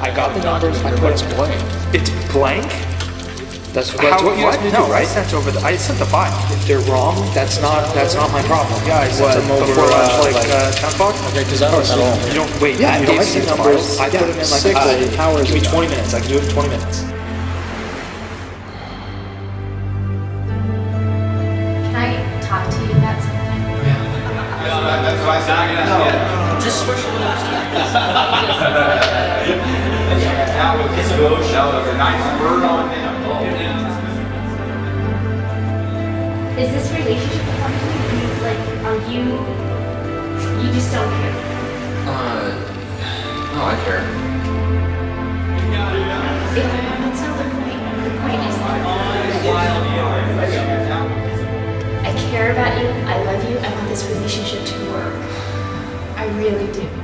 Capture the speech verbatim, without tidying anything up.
I got the numbers, I put it blank. It's blank? That's what, How, what you asked me to do, no, right? I sent over the, I sent the file. If they're wrong, that's not that's not my problem. Yeah, I sent them over before lunch, uh, like, like uh, ten o'clock? Okay, because I don't know. You don't, wait, yeah, you don't see the numbers. I yeah, put them in like six uh, hours. Give me twenty minutes. I can do it in twenty minutes. Can I talk to you about something? Yeah. No, that's why I said I'm gonna ask you. Just switch a little bit. Now with this emotion, that was a nice word on him. Is this relationship something you, like, are you, you just don't care? Uh, no, I care. It, that's not the point. The point is that I care about you, I love you, I want this relationship to work. I really do.